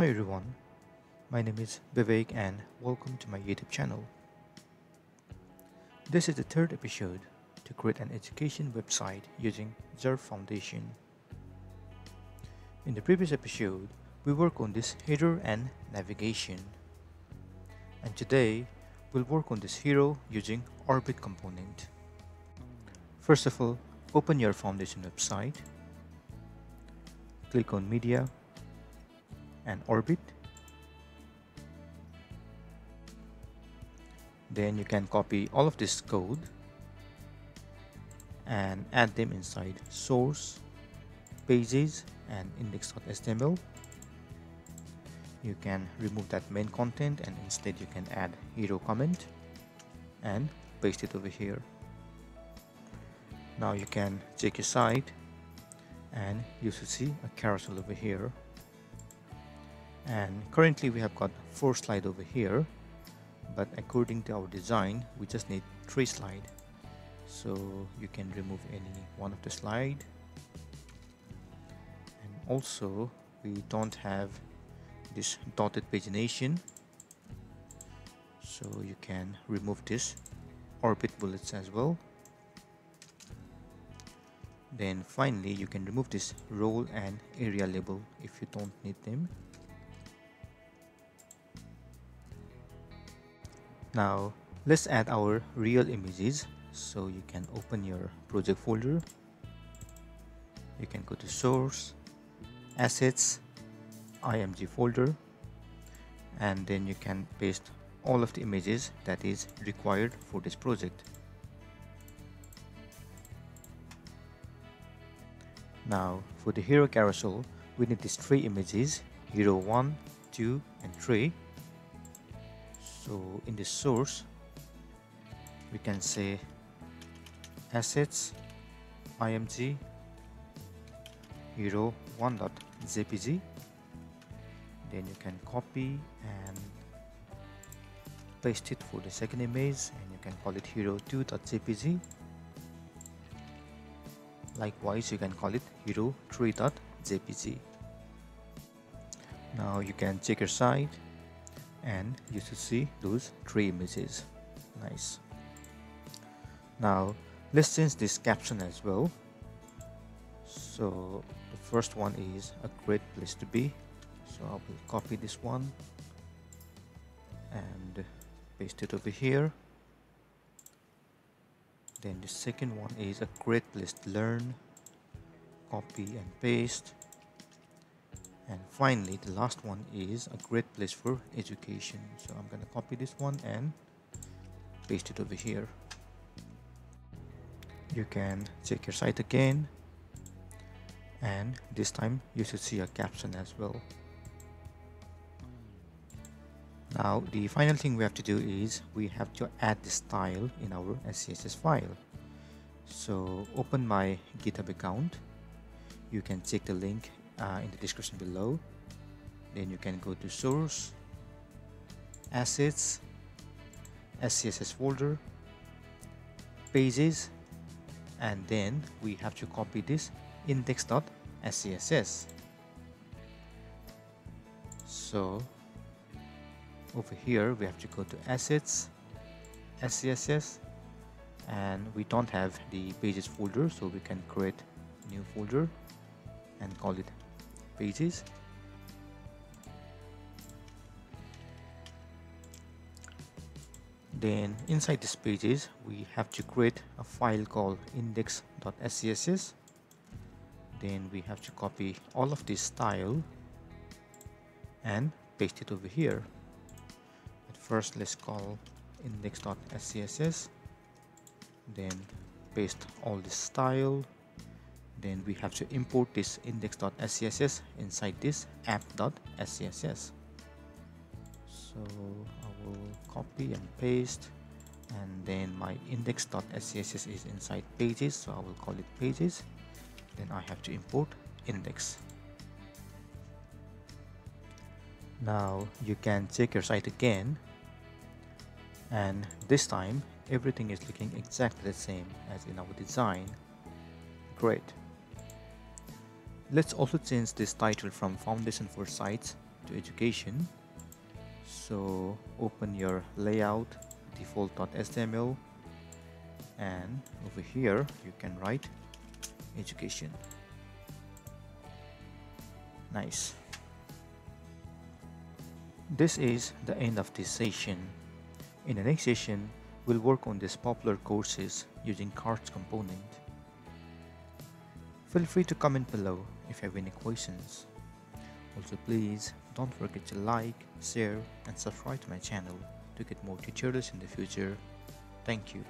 Hi everyone, my name is Vivek and welcome to my YouTube channel. This is the third episode to create an education website using ZURB Foundation. In the previous episode, we worked on this header and navigation. And today, we'll work on this hero using orbit component. First of all, open your Foundation website, click on Media and Orbit. Then you can copy all of this code and add them inside Source, Pages and Index.html. You can remove that main content and instead you can add hero comment and paste it over here. Now you can check your site and you should see a carousel over here. And currently we have got 4 slides over here, but according to our design we just need 3 slides, so you can remove any one of the slide. And also we don't have this dotted pagination, so you can remove this orbit bullets as well. Then finally you can remove this role and area label if you don't need them. Now let's add our real images, so you can open your project folder. You can go to Source, Assets, IMG folder, and then you can paste all of the images that is required for this project. Now for the hero carousel, we need these 3 images, hero 1, 2 and 3. So in the source, we can say assets img hero1.jpg. Then you can copy and paste it for the second image, and you can call it hero2.jpg. Likewise, you can call it hero3.jpg. Now you can check your site, and you should see those 3 images. Nice. Now let's change this caption as well. So the first one is a great place to be, so I will copy this one and paste it over here. Then the second one is a great place to learn, copy and paste. And finally the last one is a great place for education, so I'm gonna copy this one and paste it over here. You can check your site again, and this time you should see a caption as well. Now the final thing we have to do is we have to add the style in our SCSS file. So open my GitHub account, you can check the link in the description below. Then you can go to Source, Assets, SCSS folder, Pages, and then we have to copy this index.scss. So over here we have to go to Assets, SCSS, and we don't have the Pages folder, so we can create new folder and call it Pages. Then inside this Pages we have to create a file called index.scss. Then we have to copy all of this style and paste it over here. But first let's call index.scss, then paste all this style. Then we have to import this index.scss inside this app.scss. So I will copy and paste, and then my index.scss is inside Pages, so I will call it Pages. Then I have to import index. Now you can check your site again, and this time everything is looking exactly the same as in our design. Great. Let's also change this title from Foundation for Sites to education. So open your layout default.html, and over here you can write education. Nice. This is the end of this session. In the next session, we'll work on these popular courses using cards component. Feel free to comment below if you have any questions. Also, please don't forget to like, share and subscribe to my channel to get more tutorials in the future. Thank you.